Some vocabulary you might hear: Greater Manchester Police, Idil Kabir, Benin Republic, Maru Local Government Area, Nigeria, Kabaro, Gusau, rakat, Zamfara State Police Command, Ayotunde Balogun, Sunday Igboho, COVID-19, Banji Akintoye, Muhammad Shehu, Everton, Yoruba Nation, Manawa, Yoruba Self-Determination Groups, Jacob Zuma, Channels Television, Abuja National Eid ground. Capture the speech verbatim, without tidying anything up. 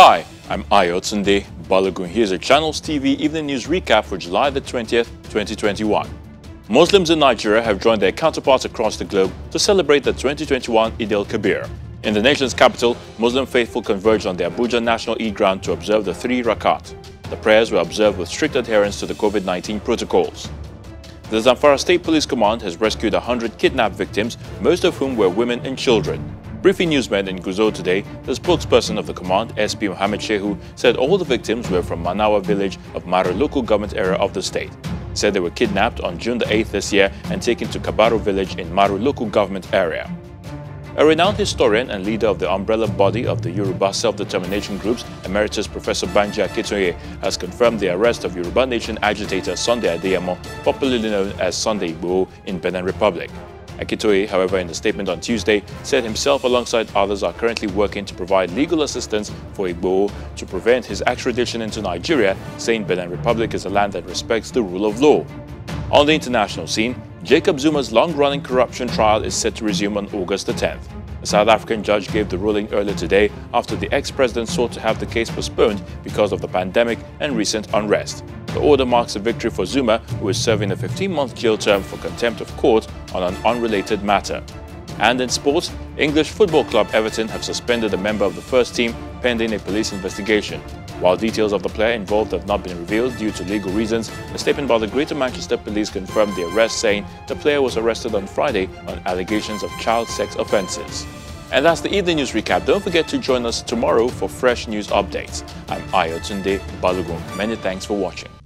Hi, I'm Ayotunde Balogun. Here's a Channels T V evening news recap for July the twentieth, twenty twenty-one. Muslims in Nigeria have joined their counterparts across the globe to celebrate the twenty twenty-one Idil Kabir. In the nation's capital, Muslim faithful converged on the Abuja National Eid ground to observe the three rakat. The prayers were observed with strict adherence to the COVID nineteen protocols. The Zamfara State Police Command has rescued one hundred kidnapped victims, most of whom were women and children. Briefing newsmen in Gusau today, the spokesperson of the command, S P Muhammad Shehu, said all the victims were from Manawa village of Maru Local Government Area of the state. He said they were kidnapped on June the eighth this year and taken to Kabaro village in Maru Local Government Area. A renowned historian and leader of the umbrella body of the Yoruba Self-Determination Groups, Emeritus Professor Banji Akintoye, has confirmed the arrest of Yoruba Nation agitator Sunday Igboho, popularly known as Sunday Igboho, in Benin Republic. Akintoye, however, in a statement on Tuesday, said himself alongside others are currently working to provide legal assistance for Igboho to prevent his extradition into Nigeria, saying Benin Republic is a land that respects the rule of law. On the international scene, Jacob Zuma's long-running corruption trial is set to resume on August the tenth. A South African judge gave the ruling earlier today after the ex-president sought to have the case postponed because of the pandemic and recent unrest. The order marks a victory for Zuma, who is serving a fifteen-month jail term for contempt of court on an unrelated matter. And in sports, English football club Everton have suspended a member of the first team pending a police investigation. While details of the player involved have not been revealed due to legal reasons, a statement by the Greater Manchester Police confirmed the arrest, saying the player was arrested on Friday on allegations of child sex offences. And that's the evening news recap. Don't forget to join us tomorrow for fresh news updates. I'm Ayotunde Balogun. Many thanks for watching.